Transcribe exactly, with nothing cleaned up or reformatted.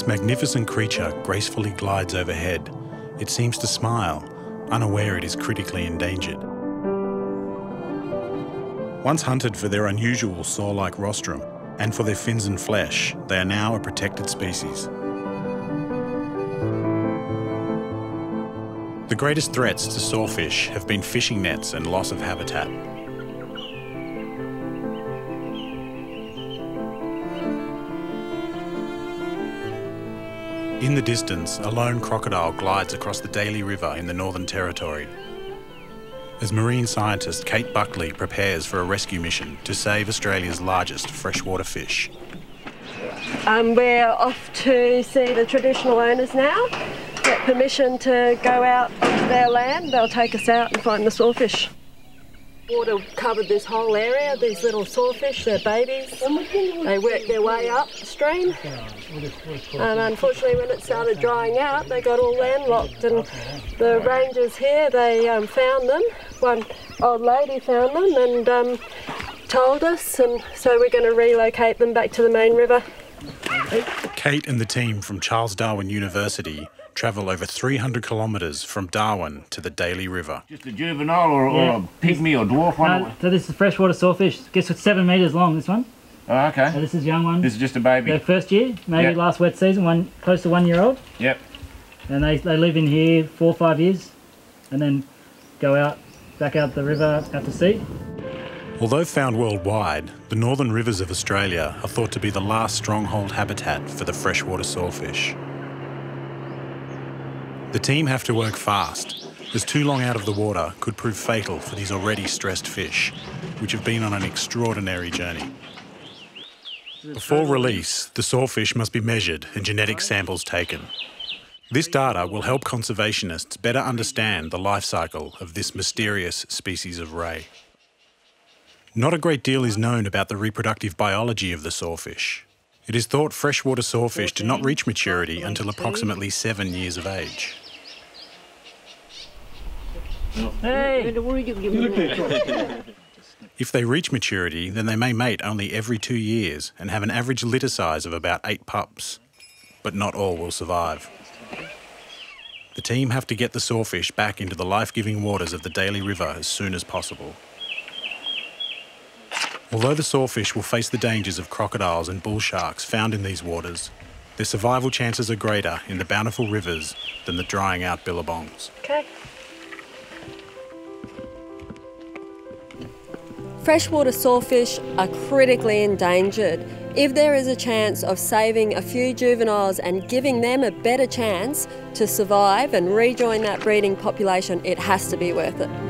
This magnificent creature gracefully glides overhead. It seems to smile, unaware it is critically endangered. Once hunted for their unusual saw-like rostrum and for their fins and flesh, they are now a protected species. The greatest threats to sawfish have been fishing nets and loss of habitat. In the distance, a lone crocodile glides across the Daly River in the Northern Territory. As marine scientist Kate Buckley prepares for a rescue mission to save Australia's largest freshwater fish. Um, we're off to see the traditional owners now, get permission to go out onto their land. They'll take us out and find the sawfish. Water covered this whole area, these little sawfish, they're babies. They worked their way up the stream. And unfortunately, when it started drying out, they got all landlocked. And the rangers here, they um, found them. One old lady found them and um, told us. And so we're going to relocate them back to the main river. Kate and the team from Charles Darwin University travel over three hundred kilometres from Darwin to the Daly River. Just a juvenile or, yeah. or a pygmy or dwarf one? No, so this is freshwater sawfish. Guess it's seven metres long, this one. Oh, okay. So this is young one. This is just a baby. Their first year, maybe yep. last wet season, one close to one year old. Yep. And they, they live in here four or five years and then go out, back out the river, out to sea. Although found worldwide, the northern rivers of Australia are thought to be the last stronghold habitat for the freshwater sawfish. The team have to work fast, as too long out of the water could prove fatal for these already stressed fish, which have been on an extraordinary journey. Before release, the sawfish must be measured and genetic samples taken. This data will help conservationists better understand the life cycle of this mysterious species of ray. Not a great deal is known about the reproductive biology of the sawfish. It is thought freshwater sawfish do not reach maturity until approximately seven years of age. Hey. If they reach maturity, then they may mate only every two years and have an average litter size of about eight pups. But not all will survive. The team have to get the sawfish back into the life-giving waters of the Daly River as soon as possible. Although the sawfish will face the dangers of crocodiles and bull sharks found in these waters, their survival chances are greater in the bountiful rivers than the drying out billabongs. Okay. Freshwater sawfish are critically endangered. If there is a chance of saving a few juveniles and giving them a better chance to survive and rejoin that breeding population, it has to be worth it.